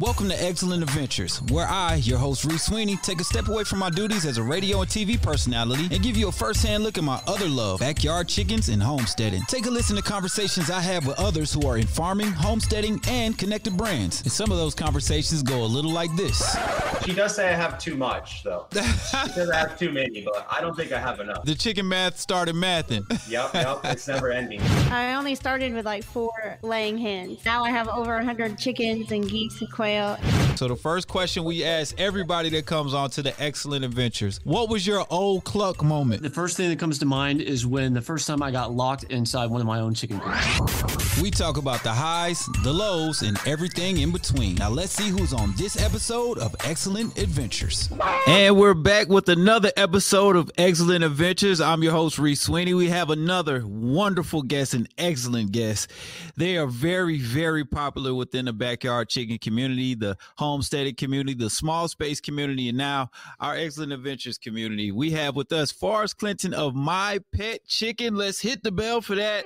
Welcome to Eggcellent Adventures, where I, your host Reec Swiney, take a step away from my duties as a radio and TV personality and give you a first-hand look at my other love, backyard chickens and homesteading. Take a listen to conversations I have with others who are in farming, homesteading, and connected brands. And some of those conversations go a little like this. She does say I have too much, though. She says I have too many, but I don't think I have enough. The chicken math started mathing. Yep, it's never ending. I only started with like 4 laying hens. Now I have over 100 chickens and geese and quail. So the first question we ask everybody that comes on to the Eggcellent Adventures, what was your old cluck moment? The first thing that comes to mind is when the first time I got locked inside one of my own chicken coops. We talk about the highs, the lows, and everything in between. Now let's see who's on this episode of Eggcellent Adventures. And we're back with another episode of Eggcellent Adventures. I'm your host, Reec Swiney. We have another wonderful guest, an excellent guest. They are very, very popular within the backyard chicken community, the homesteaded community, the small space community, and now our Eggcellent Adventures community. We have with us Forrest Clinton of My Pet Chicken. Let's hit the bell for that.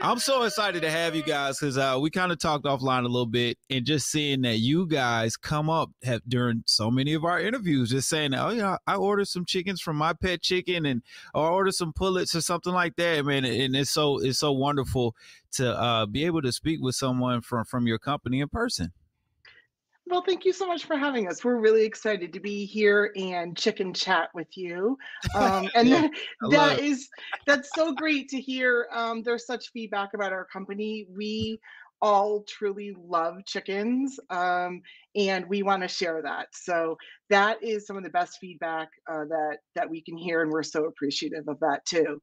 I'm so excited to have you guys because we kind of talked offline a little bit, and just seeing that you guys come up during so many of our interviews, just saying, oh, yeah, I ordered some chickens from My Pet Chicken, and or I ordered some pullets or something like that, man. And it's so wonderful to be able to speak with someone from your company in person. Well, thank you so much for having us. We're really excited to be here and chicken chat with you. And yeah, that's so great to hear. There's such feedback about our company. We all truly love chickens, and we want to share that. So that is some of the best feedback that we can hear, and we're so appreciative of that too.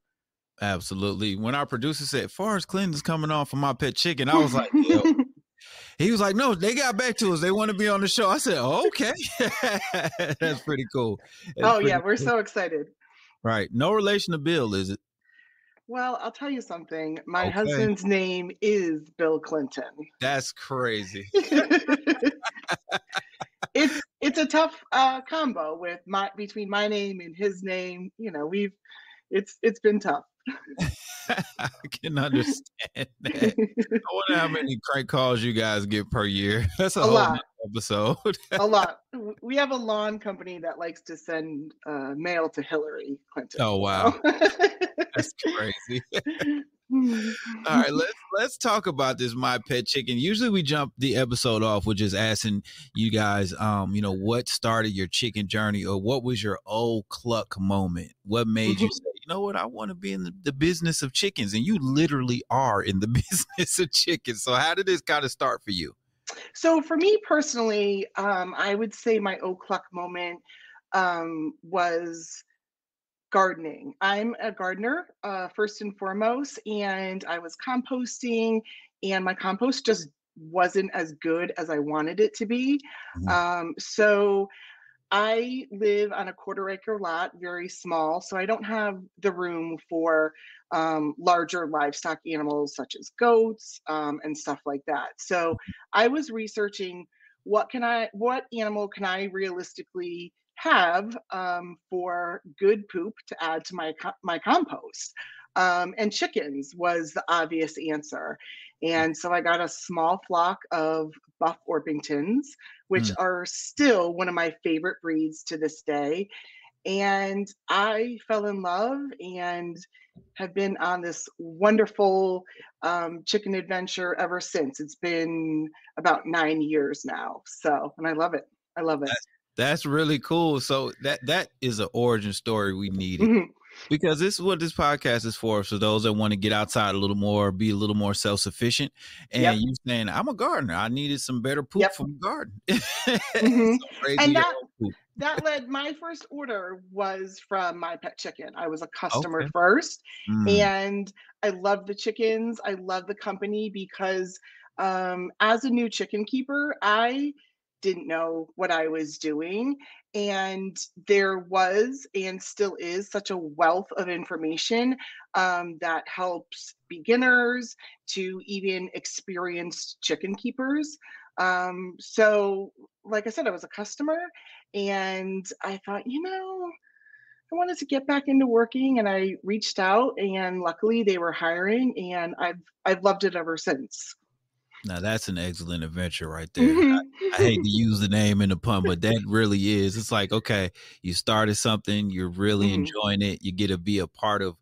Absolutely. When our producer said, Forrest Clinton's coming on for My Pet Chicken, I was like, yo. He was like, no, they got back to us. They want to be on the show. I said, oh, okay. That's pretty cool. We're so excited. Right. No relation to Bill, is it? Well, I'll tell you something. My husband's name is Bill Clinton. That's crazy. It's a tough combo with between my name and his name. You know, it's been tough. I can understand that. I wonder how many crank calls you guys get per year. That's a whole episode. A lot. We have a lawn company that likes to send mail to Hillary Clinton. Oh wow. That's crazy. All right, let's talk about this My Pet Chicken. Usually we jump the episode off with just asking you guys, what started your chicken journey, or what was your old cluck moment? What made you say, you know what, I want to be in the business of chickens? And you literally are in the business of chickens. So how did this kind of start for you? So for me personally, I would say my old cluck moment was gardening. I'm a gardener first and foremost, and I was composting, and my compost just wasn't as good as I wanted it to be. So I live on a quarter-acre lot, very small, so I don't have the room for larger livestock animals such as goats and stuff like that. So I was researching what animal can I realistically have for good poop to add to my compost, and chickens was the obvious answer. And so I got a small flock of Buff Orpingtons, which are still one of my favorite breeds to this day, and I fell in love and have been on this wonderful chicken adventure ever since. It's been about 9 years now, so, and I love it. That's really cool. So that is an origin story we needed, because this is what this podcast is for. So those that want to get outside a little more, be a little more self-sufficient. And you saying, I'm a gardener. I needed some better poop from the garden. And that led, my first order was from My Pet Chicken. I was a customer first, and I love the chickens. I love the company because as a new chicken keeper, I didn't know what I was doing, and there was and still is such a wealth of information that helps beginners to even experienced chicken keepers. So like I said, I was a customer, and I thought, I wanted to get back into working, and I reached out, and luckily they were hiring, and I've loved it ever since. Now that's an excellent adventure right there. I hate to use the name in the pun, but that really is. It's like, okay, you started something, you're really enjoying it. You get to be a part of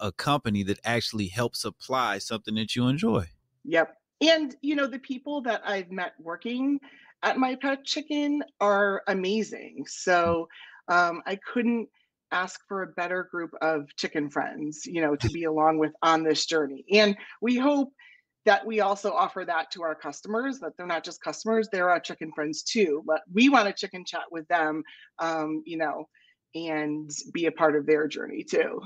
a company that actually helps supply something that you enjoy. Yep. And, you know, the people that I've met working at My Pet Chicken are amazing. So I couldn't ask for a better group of chicken friends, you know, to be along with on this journey. And we hope that we also offer that to our customers, that they're not just customers, they're our chicken friends too. But we want to chicken chat with them, you know, and be a part of their journey too.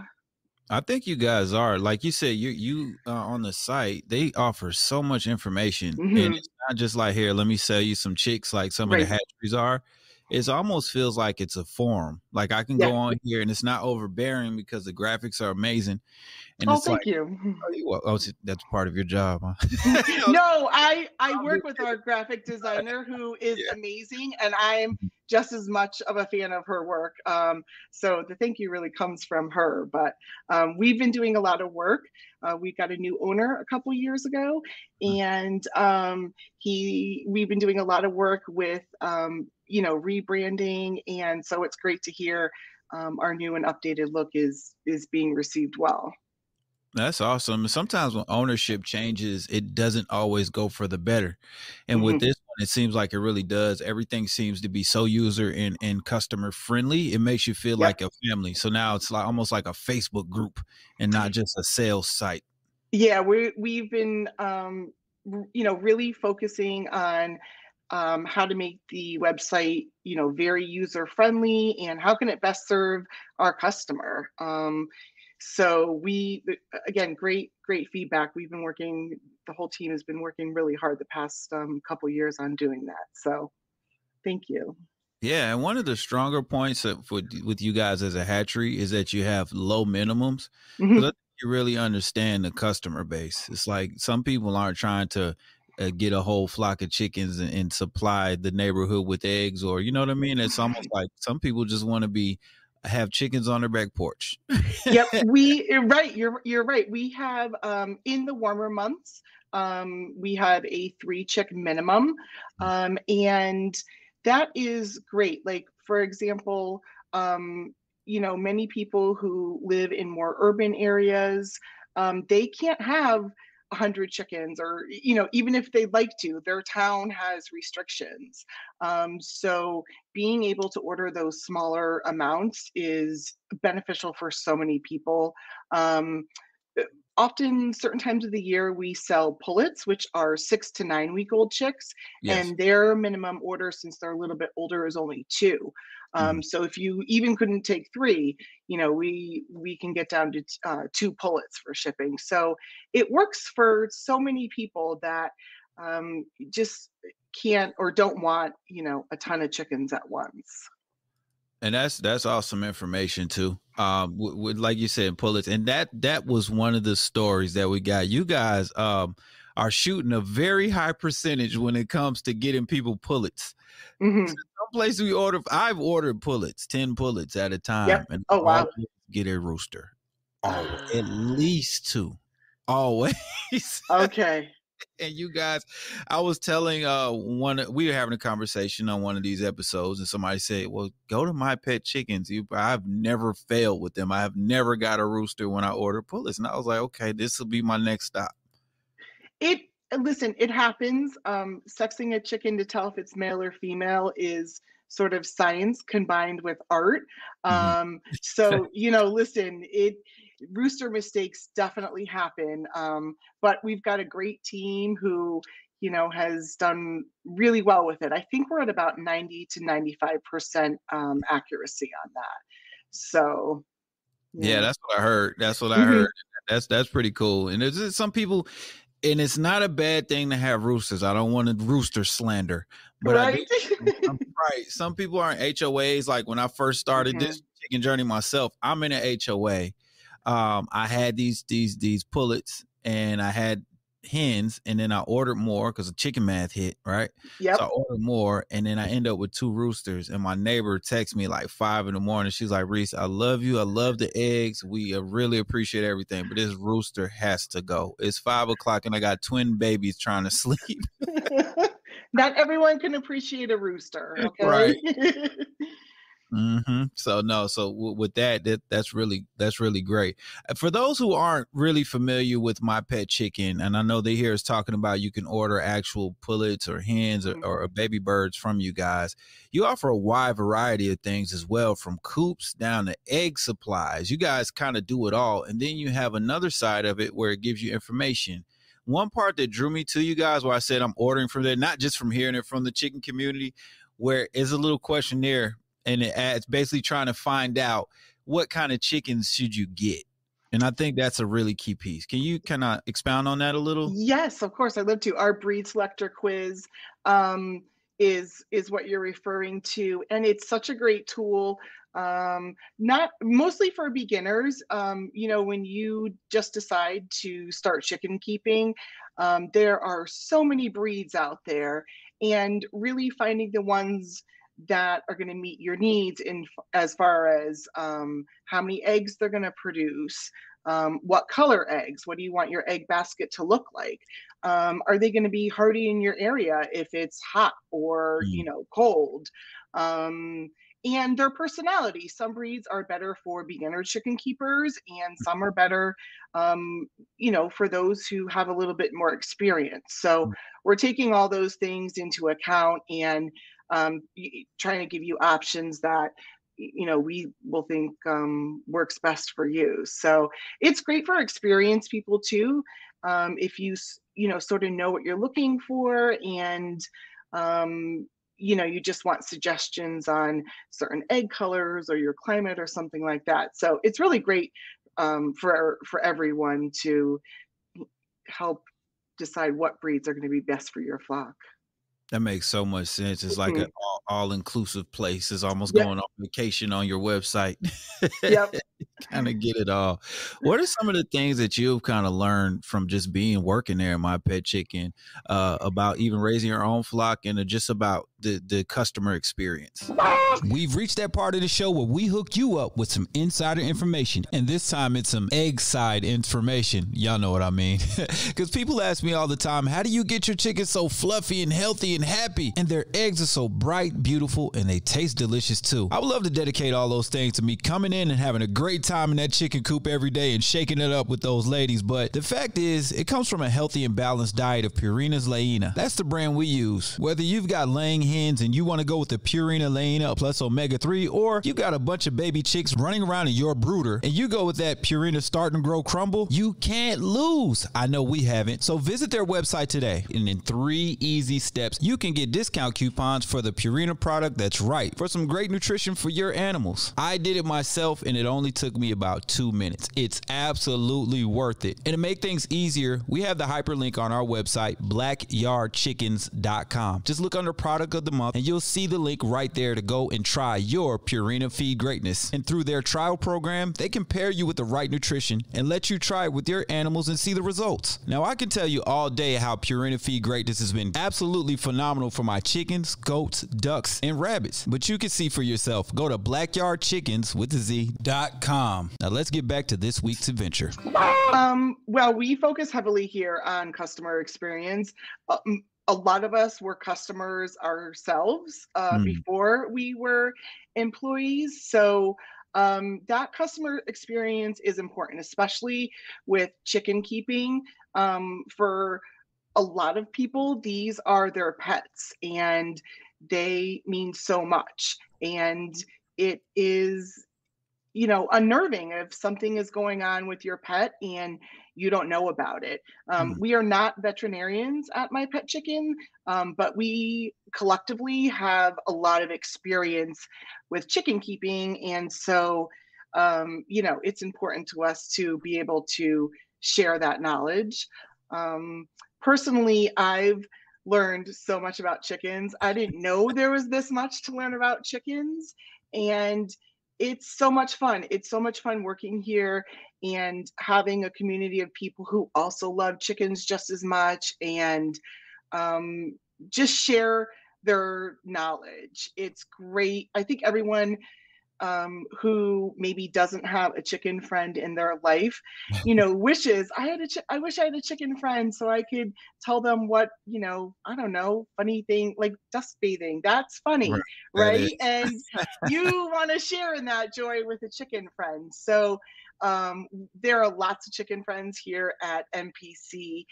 I think you guys are, like you said, you on the site, they offer so much information. And it's not just like, here, let me sell you some chicks, like some of the hatcheries are. It almost feels like it's a forum. Like I can go on here and it's not overbearing because the graphics are amazing. And it's thank you. Oh, that's part of your job, huh? No, I work with our graphic designer who is amazing, and I'm just as much of a fan of her work. So the thank you really comes from her, but we've been doing a lot of work. We got a new owner a couple years ago, and we've been doing a lot of work with you know, rebranding, and so it's great to hear our new and updated look is being received well. That's awesome. Sometimes when ownership changes, it doesn't always go for the better, and with this one, it seems like it really does. Everything seems to be so user and customer friendly. It makes you feel like a family. So now it's like almost like a Facebook group and not just a sales site. Yeah, we've been you know, really focusing on how to make the website, you know, very user friendly, and how can it best serve our customer. So we, again, great feedback. We've been working, the whole team has been working really hard the past couple years on doing that. So thank you. Yeah. And one of the stronger points with you guys as a hatchery is that you have low minimums. You really understand the customer base. It's like some people aren't trying to get a whole flock of chickens and supply the neighborhood with eggs, or, you know what I mean? It's almost like some people just want to have chickens on their back porch. You're right. We have in the warmer months, we have a 3 chick minimum, and that is great. Like, for example, you know, many people who live in more urban areas, they can't have 100 chickens, or, you know, even if they'd like to, their town has restrictions. So being able to order those smaller amounts is beneficial for so many people. Often certain times of the year, we sell pullets, which are 6 to 9 week old chicks, and their minimum order, since they're a little bit older, is only 2. So if you even couldn't take 3, you know, we can get down to 2 pullets for shipping. So it works for so many people that just can't or don't want, you know, a ton of chickens at once. And that's awesome information too. Like you said, pullets, and that was one of the stories that we got. You guys are shooting a very high percentage when it comes to getting people pullets. So some places we order, I've ordered pullets, 10 pullets at a time, and get a rooster, at least 2, always. Okay. And you guys, I was telling we were having a conversation on one of these episodes, and somebody said, well, go to My Pet Chickens. I've never failed with them. I have never got a rooster when I order pullets. And I was like, okay, this will be my next stop. Listen, it happens. Sexing a chicken to tell if it's male or female is sort of science combined with art. So, you know, listen, rooster mistakes definitely happen, but we've got a great team who, you know, has done really well with it. I think we're at about 90 to 95% accuracy on that. So, yeah, that's what I heard. That's pretty cool. And there's some people, and it's not a bad thing to have roosters. I don't want to rooster slander, but I'm right. Some people are in HOAs. Like when I first started this chicken journey myself, I'm in an HOA. I had these pullets, and I had hens, and then I ordered more because the chicken math hit, right? Yeah. So I ordered more, and then I end up with 2 roosters. And my neighbor texts me like 5 in the morning. She's like, "Reece, I love you. I love the eggs. We really appreciate everything, but this rooster has to go. It's 5 o'clock, and I got twin babies trying to sleep." Not everyone can appreciate a rooster, okay? Right. So no, so with that's really great. For those who aren't really familiar with My Pet Chicken, and I know they hear us talking about you can order actual pullets or hens or baby birds from you guys. You offer a wide variety of things as well, from coops down to egg supplies. You guys kind of do it all. And then you have another side of it where it gives you information. One part that drew me to you guys, where I said I'm ordering from there, not just from hearing it from the chicken community, where is a little questionnaire. And it's basically trying to find out what kind of chickens should you get. And I think that's a really key piece. Can you kind of expound on that a little? Yes, of course. I'd love to. Our breed selector quiz is what you're referring to. And it's such a great tool, not mostly for beginners. You know, when you just decide to start chicken keeping, there are so many breeds out there, and really finding the ones that are going to meet your needs in as far as how many eggs they're going to produce, what color eggs, what do you want your egg basket to look like, are they going to be hardy in your area if it's hot or you know, cold, and their personality. Some breeds are better for beginner chicken keepers, and some are better, you know, for those who have a little bit more experience. So we're taking all those things into account and trying to give you options that, you know, we will think works best for you. So it's great for experienced people too. If you, you know, sort of know what you're looking for, and you know, you just want suggestions on certain egg colors or your climate or something like that. So it's really great for everyone to help decide what breeds are going to be best for your flock. That makes so much sense. It's like an all-inclusive place. It's almost going on vacation on your website. Yep. Kind of get it all. What are some of the things that you've kind of learned from just being working there at My Pet Chicken about even raising your own flock, and just about the customer experience? We've reached that part of the show where we hook you up with some insider information, and this time it's some egg side information. Y'all know what I mean, because people ask me all the time, how do you get your chicken so fluffy and healthy and happy, and their eggs are so bright, beautiful, and they taste delicious too? I would love to dedicate all those things to me coming in and having a great time in that chicken coop every day and shaking it up with those ladies. But the fact is, it comes from a healthy and balanced diet of Purina's Laina. That's the brand we use. Whether you've got laying hens and you want to go with the Purina Laina plus omega-3, or you got a bunch of baby chicks running around in your brooder and you go with that Purina Start and Grow Crumble, you can't lose. I know we haven't. So visit their website today, and in 3 easy steps you can get discount coupons for the Purina product that's right for some great nutrition for your animals. I did it myself, and it only took me about 2 minutes. It's absolutely worth it. And to make things easier, we have the hyperlink on our website, blackyardchickens.com. just look under product of the month and you'll see the link right there to go and try your Purina Feed Greatness. And through their trial program, they can pair you with the right nutrition and let you try it with your animals and see the results. Now, I can tell you all day how Purina Feed Greatness has been absolutely phenomenal for my chickens, goats, ducks, and rabbits, but you can see for yourself. Go to blackyardchickens.com. Now let's get back to this week's adventure. Well, we focus heavily here on customer experience. A lot of us were customers ourselves before we were employees. So that customer experience is important, especially with chicken keeping. For a lot of people, these are their pets and they mean so much. And it is, you know, unnerving if something is going on with your pet and you don't know about it. We are not veterinarians at My Pet Chicken, but we collectively have a lot of experience with chicken keeping. And so, you know, it's important to us to be able to share that knowledge. Personally, I've learned so much about chickens. I didn't know there was this much to learn about chickens. And it's so much fun. It's so much fun working here and having a community of people who also love chickens just as much and just share their knowledge. It's great. I think everyone who maybe doesn't have a chicken friend in their life, you know, wishes I wish I had a chicken friend so I could tell them what, you know, I don't know, funny thing, like dust bathing. That's funny, right? And you want to share in that joy with a chicken friend. So there are lots of chicken friends here at MPC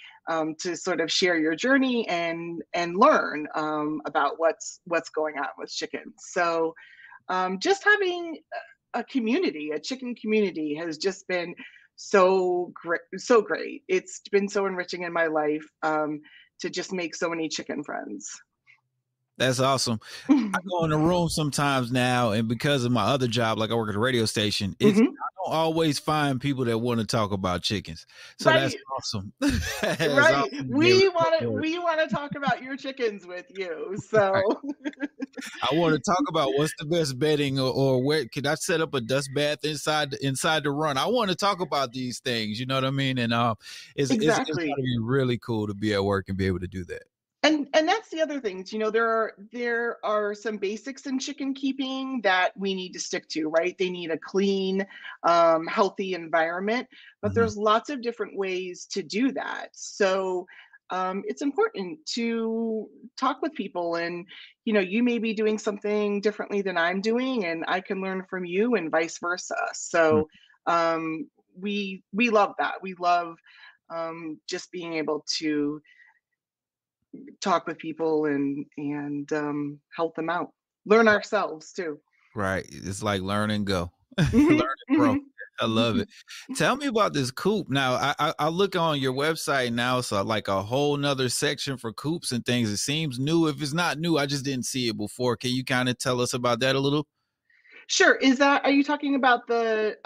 to sort of share your journey and learn about what's going on with chickens. So just having a community, a chicken community, has just been so great. So great. It's been so enriching in my life to just make so many chicken friends. That's awesome. I go in the room sometimes now, and because of my other job, like I work at a radio station, it's, I don't always find people that want to talk about chickens. So that's awesome. That's awesome. We want to talk about your chickens with you. So I want to talk about what's the best bedding, or where could I set up a dust bath inside the run. I want to talk about these things. You know what I mean? And it's going to be really cool to be at work and be able to do that. And that's the other things, you know, there are some basics in chicken keeping that we need to stick to, right? They need a clean, healthy environment, but there's lots of different ways to do that. So it's important to talk with people, and, you know, you may be doing something differently than I'm doing, and I can learn from you and vice versa. So we love that. We love just being able to talk with people and help them out, learn ourselves too, right? It's like learn and go. Learn and grow. I love it. Tell me about this coop. Now I look on your website now, so like a whole nother section for coops and things. It seems new. If it's not new, I just didn't see it before. Can you kind of tell us about that a little? Sure. Are you talking about the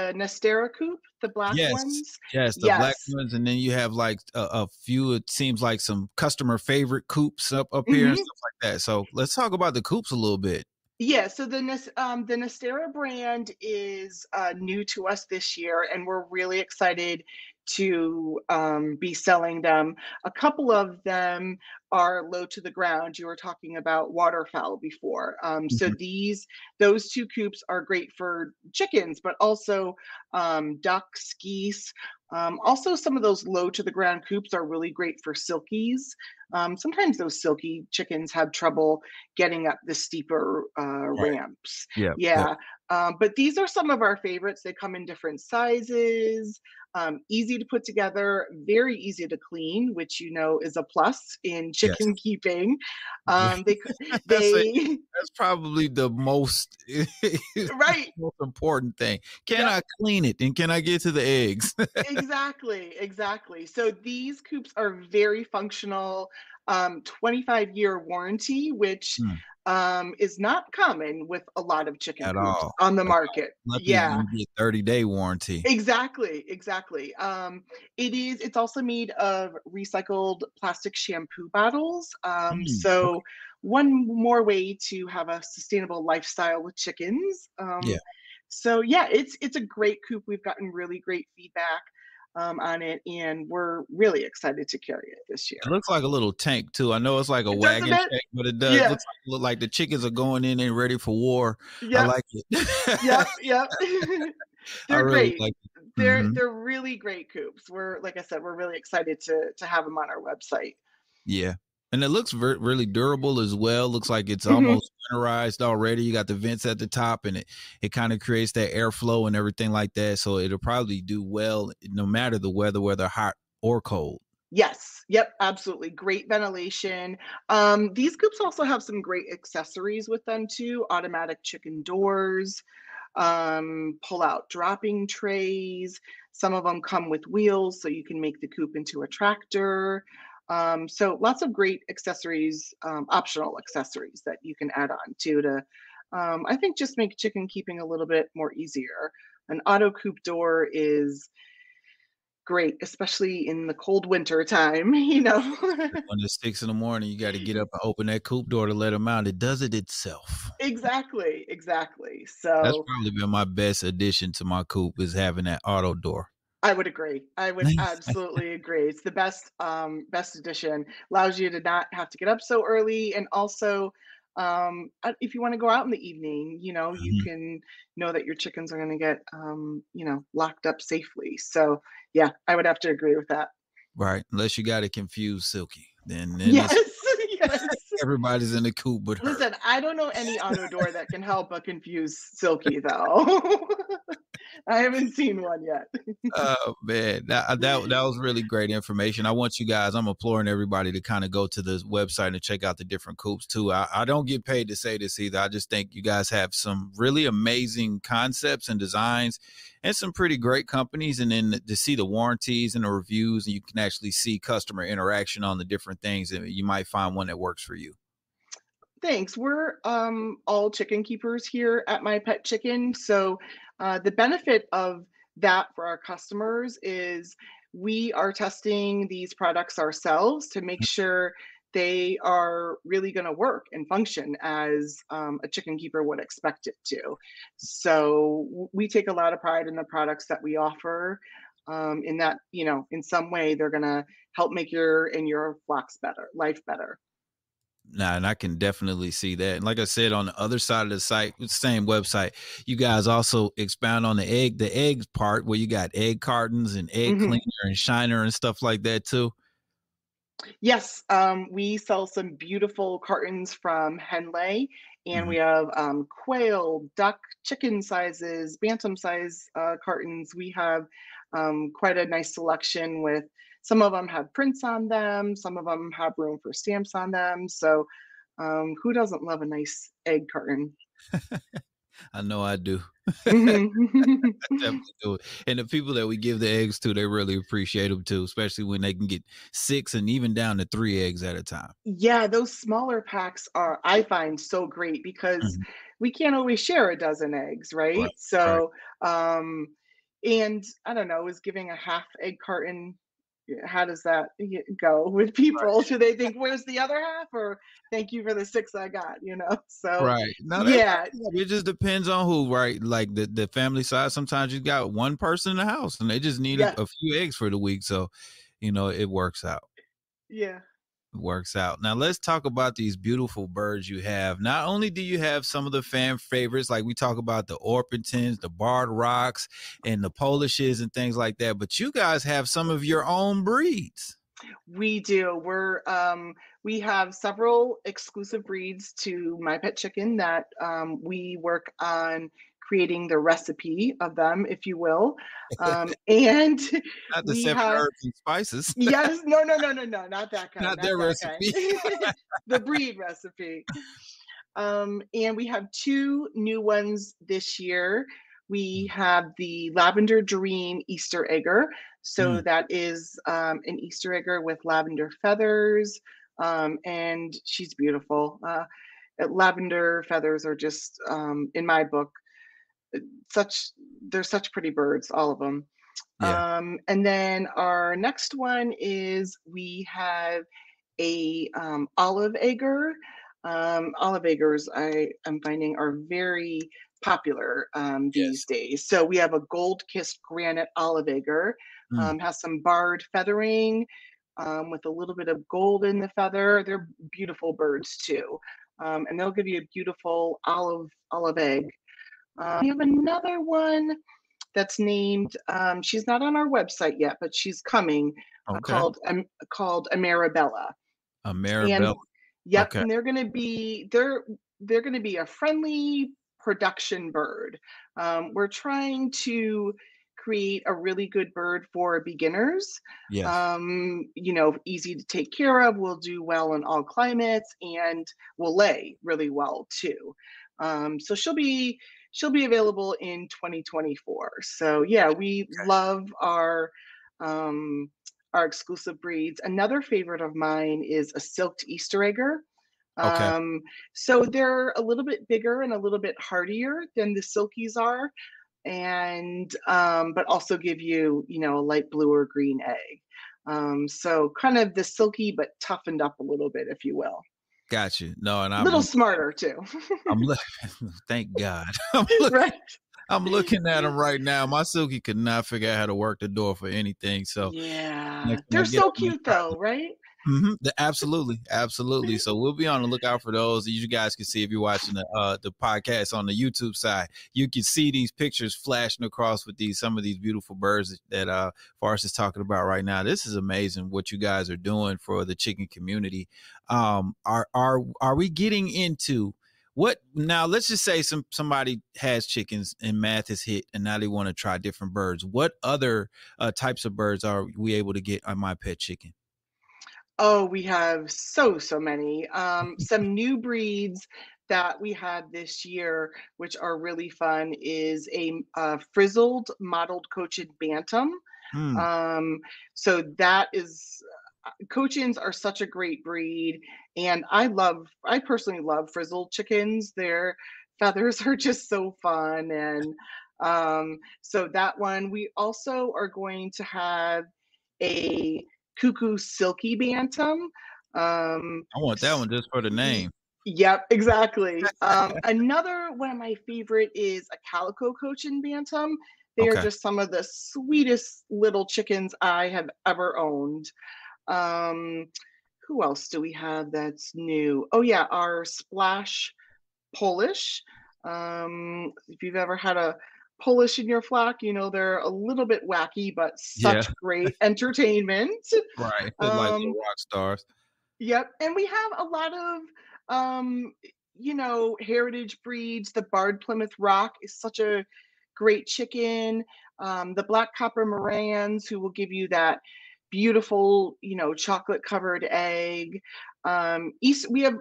Nestera coop, the black ones? Yes, the black ones. And then you have like a few, it seems like some customer favorite coops up here and stuff like that. So let's talk about the coops a little bit. Yeah. So the Nestera brand is new to us this year, and we're really excited to be selling them. A couple of them are low to the ground. You were talking about waterfowl before. So those two coops are great for chickens, but also ducks, geese. Also some of those low to the ground coops are really great for silkies. Sometimes those silky chickens have trouble getting up the steeper ramps. Yeah. But these are some of our favorites. They come in different sizes, easy to put together, very easy to clean, which, you know, is a plus in chicken keeping. That's probably the most, right, most important thing. Can I clean it, and can I get to the eggs? Exactly. So these coops are very functional. 25-year warranty, which is not common with a lot of chicken coops on the market. Yeah, 30-day warranty. Exactly. It's also made of recycled plastic shampoo bottles. So one more way to have a sustainable lifestyle with chickens. So yeah, it's a great coop. We've gotten really great feedback on it, and we're really excited to carry it this year. It looks like a little tank too. I know it's like a wagon tank, but it does look like the chickens are going in and ready for war. I like it. They're really great. They're really great coops. Like I said, we're really excited to have them on our website. Yeah. And it looks really durable as well. Looks like it's almost winterized already. You got the vents at the top, and it kind of creates that airflow and everything like that. So it'll probably do well no matter the weather, whether hot or cold. Yes. Yep. Absolutely. Great ventilation. These coops also have some great accessories with them too. Automatic chicken doors, pull out dropping trays. Some of them come with wheels, so you can make the coop into a tractor. So lots of great accessories, optional accessories that you can add on to I think just make chicken keeping a little bit more easier. An auto coop door is great, especially in the cold winter time, you know. When it's 6 in the morning, you got to get up and open that coop door to let them out. It does it itself. Exactly. So that's probably been my best addition to my coop, is having that auto door. I would agree. I would absolutely agree. It's the best, best addition. Allows you to not have to get up so early. And also, if you want to go out in the evening, you can know that your chickens are going to get, locked up safely. So yeah, I would have to agree with that. Right. Unless you got a confused Silky, then yes. Everybody's in the coop but her. Listen, I don't know any auto door that can help but confuse Silky, though. I haven't seen one yet. Oh, man. That was really great information. I want you guys, I'm imploring everybody to kind of go to the website and check out the different coops, too. I don't get paid to say this either. I just think you guys have some really amazing concepts and designs and some pretty great companies. And then to see the warranties and the reviews, and you can actually see customer interaction on the different things, and you might find one that works for you. Thanks. We're all chicken keepers here at My Pet Chicken. So the benefit of that for our customers is we are testing these products ourselves to make sure they are really going to work and function as a chicken keeper would expect it to. So we take a lot of pride in the products that we offer, in that, in some way they're going to help make your flock's life better. Nah, and I can definitely see that. And like I said, on the other side of the site, same website, you guys also expound on the egg part, where you got egg cartons and egg cleaner and shiner and stuff like that too. Yes. We sell some beautiful cartons from Henle, and we have quail, duck, chicken sizes, bantam size cartons. We have quite a nice selection with, some of them have prints on them. Some of them have room for stamps on them. So who doesn't love a nice egg carton? I know I do. I definitely do. And the people that we give the eggs to, they really appreciate them too, especially when they can get 6 and even down to 3 eggs at a time. Yeah, those smaller packs are, I find, so great because we can't always share a dozen eggs, right? So, and I don't know, is giving a half egg carton, how does that go with people? Right. Do they think, where's the other half? Or thank you for the 6 I got, So, right. No, yeah. It just depends on who, right? Like the family side, sometimes you got one person in the house and they just need a few eggs for the week. So, it works out. Yeah. It works out. Now let's talk about these beautiful birds you have. Not only do you have some of the fan favorites, like we talk about the Orpingtons, the Barred Rocks, and the Polishes and things like that, but you guys have some of your own breeds. We do. We're we have several exclusive breeds to My Pet Chicken that we work on creating the recipe of them, if you will, and not the seven herbs and spices. Yes, no, not that kind. Not their recipe. The breed recipe. And we have 2 new ones this year. We have the Lavender Dream Easter Egger, so that is an Easter Egger with lavender feathers, and she's beautiful. Lavender feathers are just, in my book, they're such pretty birds, all of them. Yeah. And then our next one is, we have a olive egger. Olive eggers, I am finding, are very popular these days. So we have a gold kissed granite olive egger, has some barred feathering with a little bit of gold in the feather. They're beautiful birds too. And they'll give you a beautiful olive egg. We have another one that's named, she's not on our website yet, but she's coming, called Amerabella. Amerabella. And, yep. Okay. And they're going to be a friendly production bird. We're trying to create a really good bird for beginners. Yes. Easy to take care of, will do well in all climates, and will lay really well too. So she'll be available in 2024. So yeah, we love our exclusive breeds. Another favorite of mine is a silked Easter egger. So they're a little bit bigger and a little bit hardier than the silkies are, and but also give you, a light blue or green egg. So kind of the silky but toughened up a little bit, if you will. Gotcha. No, and I'm a little smarter too. Thank God. I'm looking at them right now. My Silky could not figure out how to work the door for anything. So yeah, they're so cute though, right? Mm-hmm. Absolutely, absolutely. So we'll be on the lookout for those. You guys can see if you're watching the podcast on the YouTube side, you can see these pictures flashing across with these some of these beautiful birds that Forrest is talking about right now. This is amazing what you guys are doing for the chicken community. Are we getting into what now? Let's just say somebody has chickens and math is hit and now they want to try different birds. What other types of birds are we able to get on My Pet Chicken? Oh, we have so many. Some new breeds that we had this year, which are really fun, is a Frizzled Mottled Cochin Bantam. So that is... Cochins are such a great breed, and I personally love frizzled chickens. Their feathers are just so fun, and so that one. We also are going to have a Cuckoo Silky Bantam. I want that one just for the name. Yep, exactly. Another one of my favorite is a Calico Cochin Bantam. They are just some of the sweetest little chickens I have ever owned. Who else do we have that's new? Oh yeah, our Splash Polish. If you've ever had a Polish in your flock, you know they're a little bit wacky, but such great entertainment. Right, they're like the rock stars. Yep, and we have a lot of heritage breeds. The Barred Plymouth Rock is such a great chicken. The black copper Marans, who will give you that beautiful, chocolate covered egg. We have,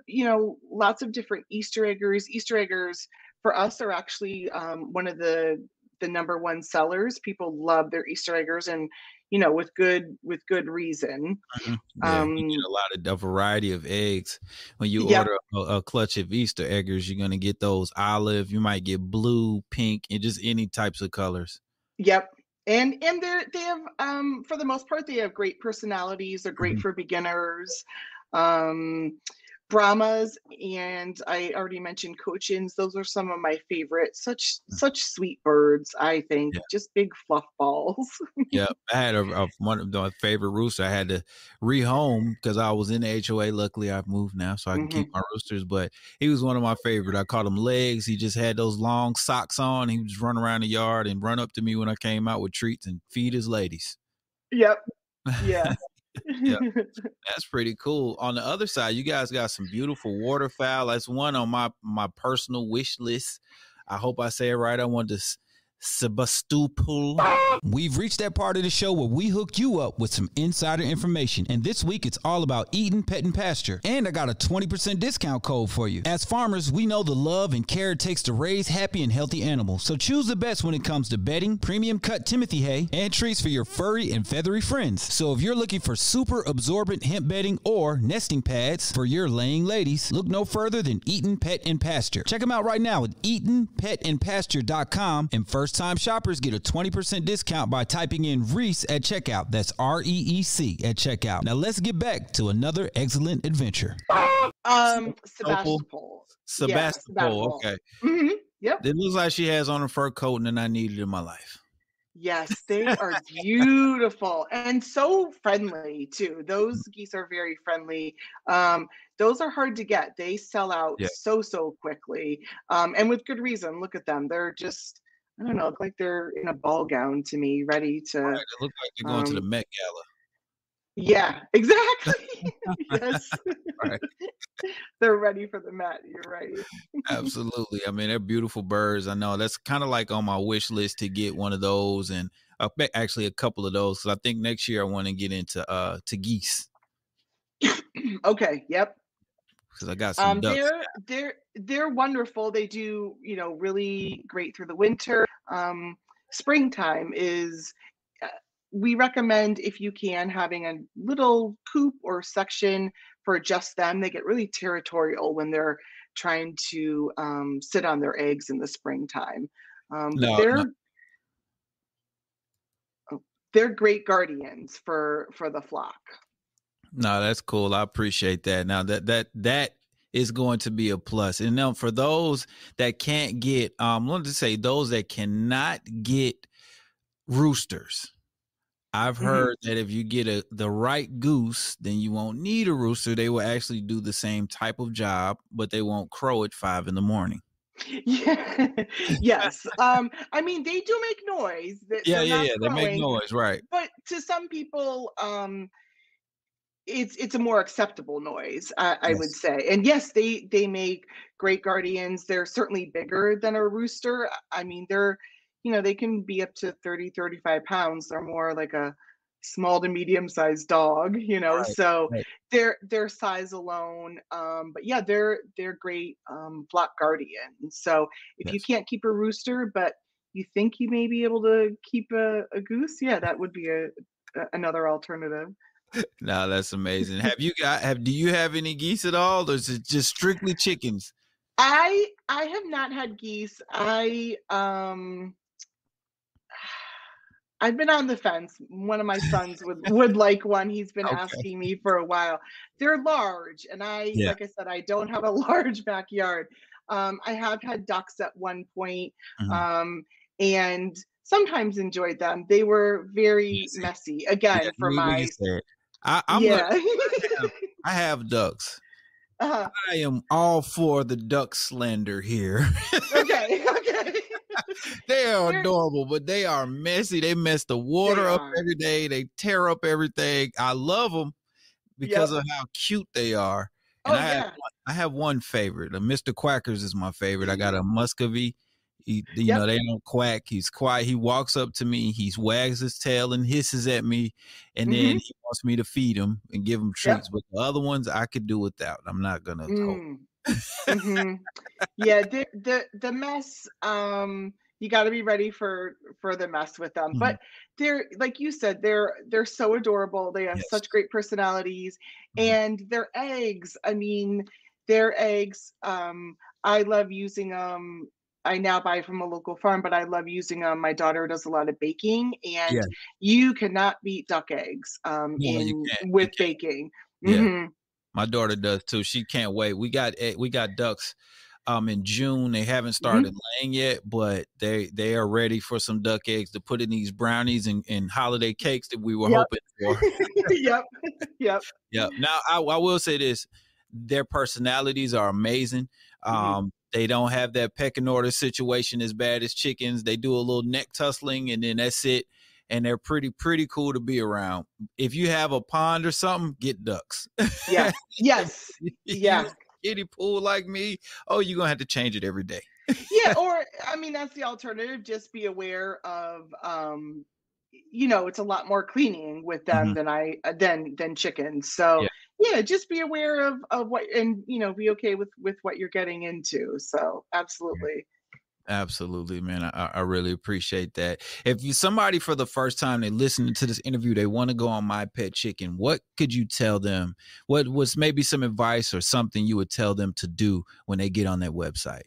lots of different Easter eggers. Easter eggers for us are actually one of the number one sellers. People love their Easter eggers, and with good reason. Mm-hmm. Yeah, you get a variety of eggs. When you order a clutch of Easter eggers, you're gonna get those olive, you might get blue, pink, and just any types of colors. Yep. And they have, for the most part, they have great personalities. They're great for beginners. Brahmas, and I already mentioned Cochins. Those are some of my favorites. Such sweet birds, I think. Yeah. Just big fluff balls. Yeah, I had one of my favorite rooster. I had to rehome because I was in the HOA. Luckily, I've moved now, so I can keep my roosters. But he was one of my favorite. I called him Legs. He just had those long socks on. He would just run around the yard and run up to me when I came out with treats and feed his ladies. Yep. Yeah. Yeah, that's pretty cool. On the other side, you guys got some beautiful waterfowl. That's one on my personal wish list. I hope I say it right. I want to Sebastopol. We've reached that part of the show where we hook you up with some insider information, and this week it's all about Eaton Pet and Pasture, and I got a 20% discount code for you. As farmers, we know the love and care it takes to raise happy and healthy animals, so choose the best when it comes to bedding, premium cut Timothy hay, and treats for your furry and feathery friends. So if you're looking for super absorbent hemp bedding or nesting pads for your laying ladies, look no further than Eaton Pet and Pasture. Check them out right now at eatonpetandpasture.com, and first time shoppers get a 20% discount by typing in Reece at checkout. That's R-E-E-C at checkout. Now let's get back to another excellent adventure. Sebastopol. Okay. Mm-hmm. Yep. It looks like she has on a fur coat and I needed in my life. Yes, they are beautiful and so friendly too. Those geese are very friendly. Those are hard to get. They sell out so quickly. And with good reason. Look at them. They're just, I don't know, like they're in a ball gown to me, ready to. Right, it looks like they're going to the Met Gala. Yeah, exactly. Yes. Right. They're ready for the Met. You're right. Absolutely. I mean, they're beautiful birds. I know that's kind of like on my wish list to get one of those, and actually a couple of those. Because I think next year I want to get into to geese. Okay. Yep. Because I got some ducks. They're wonderful. They do, really great through the winter. Springtime is, we recommend if you can having a little coop or section for just them. They get really territorial when they're trying to sit on their eggs in the springtime. They're great guardians for the flock. No, that's cool. I appreciate that. Now that is going to be a plus. And now for those that can't get, I wanted to say those that cannot get roosters, I've heard that if you get the right goose, then you won't need a rooster. They will actually do the same type of job, but they won't crow at 5 in the morning. Yeah. Yes. I mean, they do make noise. They're crowing, they make noise, right? But to some people, it's a more acceptable noise, I would say. And yes, they make great guardians. They're certainly bigger than a rooster. I mean, they're, you know, they can be up to 30, 35 pounds. They're more like a small to medium sized dog, you know, their size alone. But yeah, they're great flock guardians. So if you can't keep a rooster, but you think you may be able to keep a goose, yeah, that would be another alternative. No, that's amazing. Do you have any geese at all? Or is it just strictly chickens? I have not had geese. I've been on the fence. One of my sons would like one. He's been asking me for a while. They're large. And like I said, I don't have a large backyard. I have had ducks at one point and sometimes enjoyed them. They were very messy. Again, for my... I have ducks. I am all for the duck slander here. Okay. They are adorable, but they are messy. They mess the water up every day. They tear up everything. I love them because of how cute they are. And I have one favorite. Mr. Quackers is my favorite. I got a Muscovy. You know, they don't quack. He's quiet. He walks up to me. He wags his tail and hisses at me. And then he wants me to feed him and give him treats. But the other ones I could do without. I'm not going to hope. Yeah, the mess, you got to be ready for the mess with them. But they're, like you said, they're so adorable. They have such great personalities. And their eggs, I mean, their eggs, I love using them. I now buy from a local farm, but I love using them. My daughter does a lot of baking, and you cannot beat duck eggs with baking. Yeah. Mm-hmm. My daughter does too. She can't wait. We got ducks in June. They haven't started laying yet, but they are ready for some duck eggs to put in these brownies and holiday cakes that we were hoping for. Yep. Now I will say this: their personalities are amazing. They don't have that pecking order situation as bad as chickens. They do a little neck tussling and then that's it. And they're pretty cool to be around. If you have a pond or something, get ducks. Yeah. Yes. Yeah. Kiddie pool like me. Oh, you're going to have to change it every day. Yeah. Or, I mean, that's the alternative. Just be aware of, you know, it's a lot more cleaning with them than chickens. So yeah, just be aware of what, and you know, be okay with what you're getting into. So absolutely, man. I really appreciate that. If you somebody for the first time they listening to this interview, they want to go on My Pet Chicken, what could you tell them? What was maybe some advice or something you would tell them to do when they get on that website?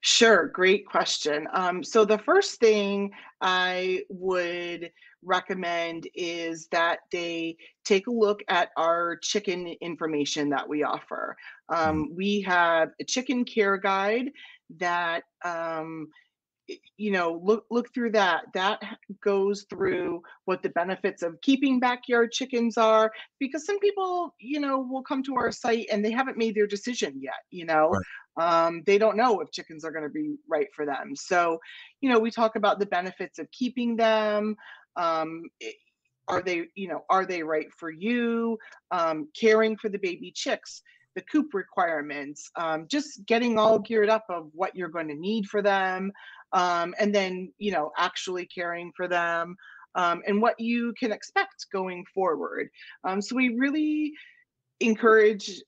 Sure. Great question. So the first thing I would recommend is that they take a look at our chicken information that we offer. We have a chicken care guide that, you know, look through that. That goes through what the benefits of keeping backyard chickens are, because some people, you know, will come to our site and they haven't made their decision yet, you know. They don't know if chickens are going to be right for them. So, you know, we talk about the benefits of keeping them. Are they right for you? Caring for the baby chicks, the coop requirements, just getting all geared up of what you're going to need for them. And then, you know, actually caring for them, and what you can expect going forward. So we really encourage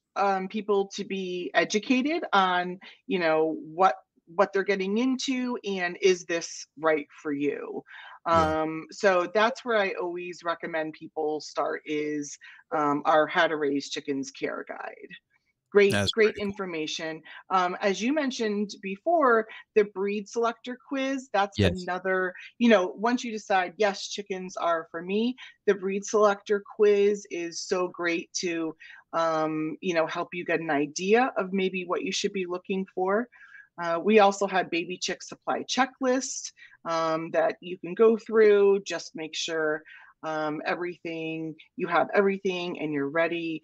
people to be educated on, you know, what they're getting into and is this right for you? So that's where I always recommend people start is our How to Raise Chickens Care Guide. Great information. As you mentioned before, the breed selector quiz, that's another, you know, once you decide, yes, chickens are for me, the breed selector quiz is so great to you know, help you get an idea of maybe what you should be looking for. We also have baby chick supply checklists that you can go through. Just make sure you have everything and you're ready.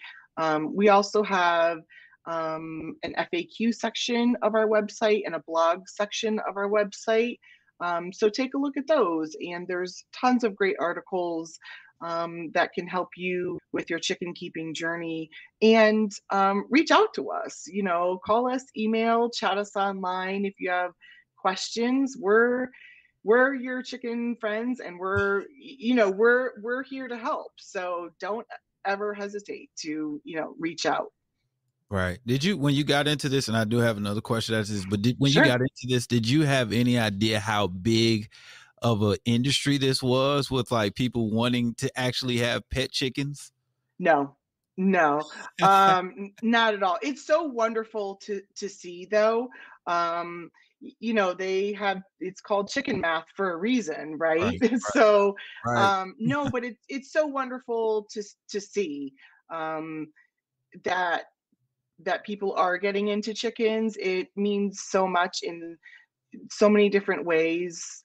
We also have an FAQ section of our website and a blog section of our website. So take a look at those, and there's tons of great articles that can help you with your chicken keeping journey. And reach out to us, you know, call us, email, chat us online. If you have questions, we're your chicken friends, and we're here to help. So don't ever hesitate to, you know, reach out. Right. Did you, when you got into this, and I do have another question after this, but you got into this, did you have any idea how big of an industry this was, with like people wanting to actually have pet chickens? No, not at all. It's so wonderful to see, though. You know, it's called chicken math for a reason, right. So, right. No, but it's so wonderful to see that people are getting into chickens. It means so much in so many different ways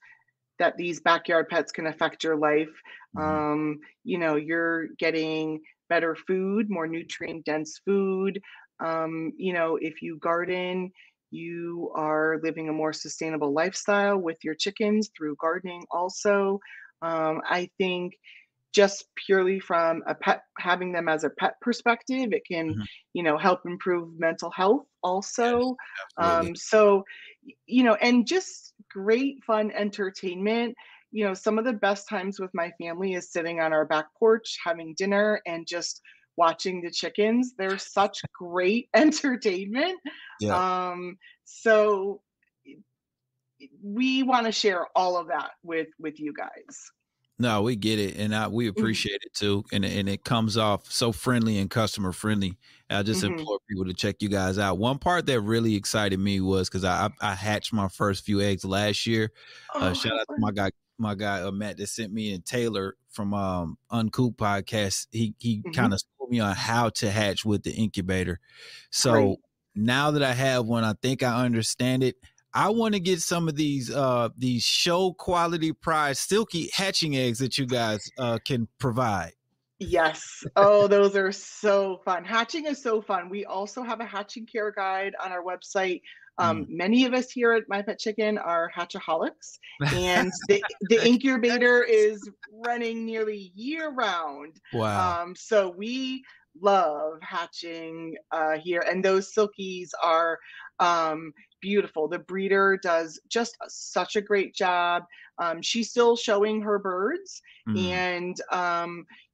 that these backyard pets can affect your life. Mm-hmm. You know, you're getting better food, more nutrient dense food. You know, if you garden, you are living a more sustainable lifestyle with your chickens through gardening also. I think just purely from having them as a pet perspective, it can, mm-hmm. you know, help improve mental health also. Yes, so, you know, and just great fun entertainment. You know, some of the best times with my family is sitting on our back porch, having dinner, and just watching the chickens. They're such great entertainment. Yeah. So we want to share all of that with you guys. No, we get it. And we appreciate it too. And it comes off so friendly and customer friendly. I just implore people to check you guys out. One part that really excited me was because I hatched my first few eggs last year. Shout out to my guy Matt that sent me, and Taylor from Uncoop podcast. He kind of told me on how to hatch with the incubator. So now that I have one, I think I understand it. I want to get some of these show quality prize silky hatching eggs that you guys can provide. Yes. Oh, those are so fun. Hatching is so fun. We also have a hatching care guide on our website. Many of us here at My Pet Chicken are hatchaholics, and the incubator is running nearly year round. Wow. So we love hatching here, and those silkies are beautiful. The breeder does just such a great job. She's still showing her birds and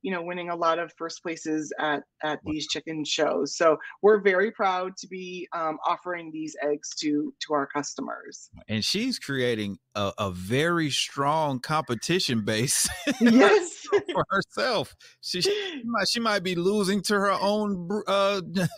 you know, winning a lot of first places at these chicken shows. So we're very proud to be offering these eggs to our customers. And she's creating a very strong competition base. Yes. For herself. She might be losing to her own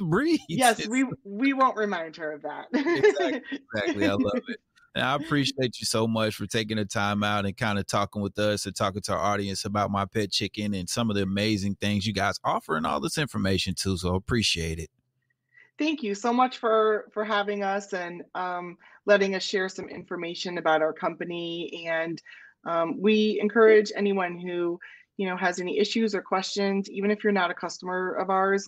breed. Yes, we won't remind her of that. Exactly. I love it. And I appreciate you so much for taking the time out and kind of talking with us and talking to our audience about My Pet Chicken and some of the amazing things you guys offer and all this information too. So appreciate it. Thank you so much for having us and letting us share some information about our company. And we encourage anyone who, you know, has any issues or questions, even if you're not a customer of ours,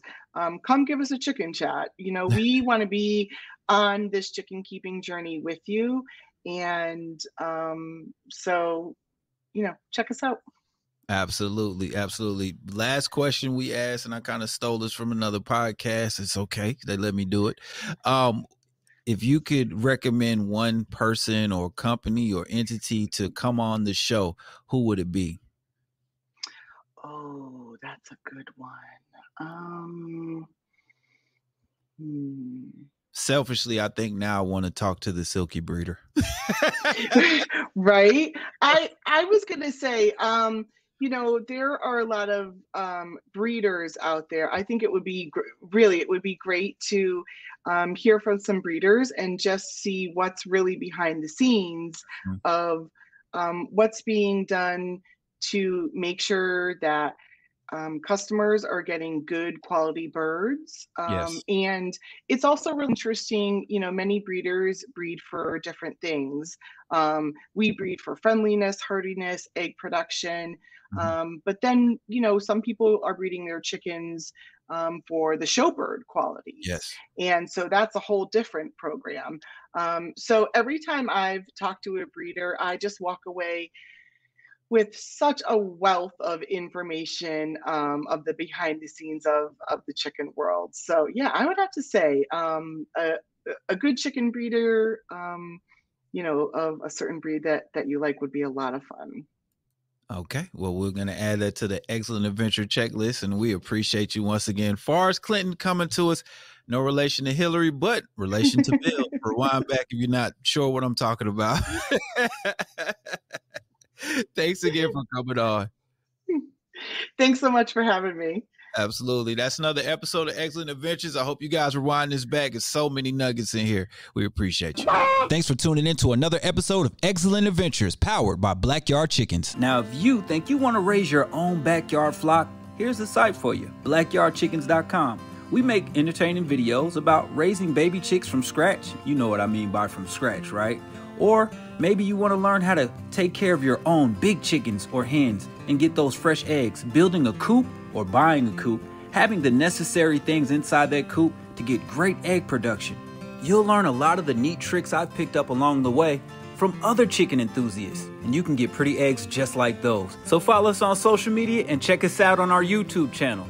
come give us a chicken chat. You know, we want to be on this chicken keeping journey with you. And so, you know, check us out. Absolutely. Absolutely. Last question we asked, and I kind of stole this from another podcast. It's okay. They let me do it. If you could recommend one person or company or entity to come on the show, who would it be? Oh, that's a good one. Selfishly, I think now I want to talk to the silky breeder. Right? I was going to say, you know, there are a lot of breeders out there. I think it would be great to hear from some breeders and just see what's really behind the scenes of what's being done to make sure that customers are getting good quality birds. Yes. And it's also really interesting, you know, many breeders breed for different things. We breed for friendliness, hardiness, egg production. But then, you know, some people are breeding their chickens for the showbird quality. Yes. And so that's a whole different program. So every time I've talked to a breeder, I just walk away with such a wealth of information of the behind the scenes of the chicken world. So yeah, I would have to say a good chicken breeder, you know, of a certain breed that you like would be a lot of fun. Okay, well, we're going to add that to the Eggcellent Adventure checklist, and we appreciate you once again. Forrest Clinton coming to us. No relation to Hillary, but relation to Bill. Rewind back if you're not sure what I'm talking about. Thanks again for coming on. Thanks so much for having me. Absolutely. That's another episode of Eggcellent Adventures. I hope you guys rewind this back. There's so many nuggets in here. We appreciate you. Thanks for tuning in to another episode of Eggcellent Adventures, powered by Blackyard Chickens. Now, if you think you want to raise your own backyard flock, here's the site for you, blackyardchickens.com. We make entertaining videos about raising baby chicks from scratch. You know what I mean by from scratch, right? Or maybe you want to learn how to take care of your own big chickens or hens and get those fresh eggs, building a coop, or buying a coop, having the necessary things inside that coop to get great egg production. You'll learn a lot of the neat tricks I've picked up along the way from other chicken enthusiasts, and you can get pretty eggs just like those. So follow us on social media and check us out on our YouTube channel.